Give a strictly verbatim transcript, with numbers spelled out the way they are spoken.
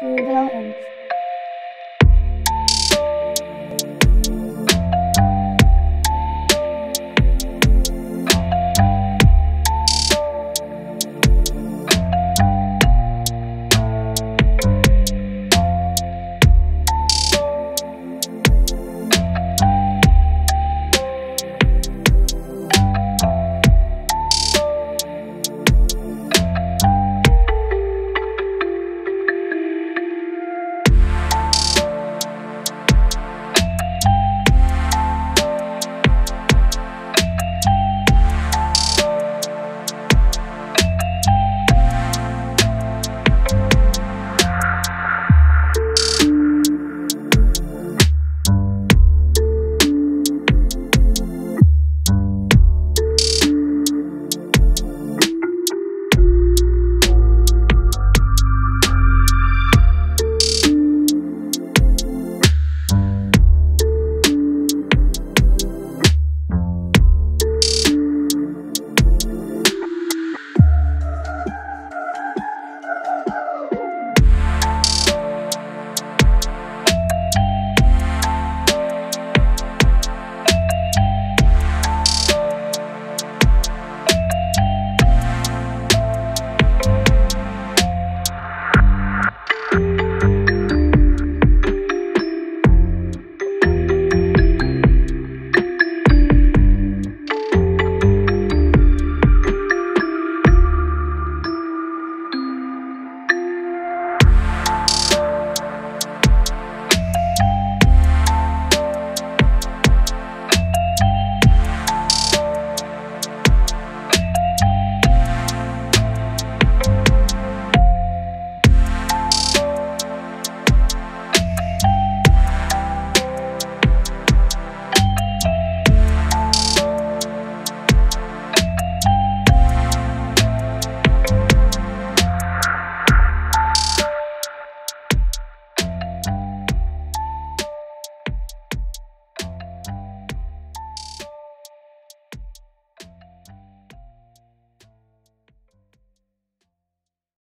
Prudence.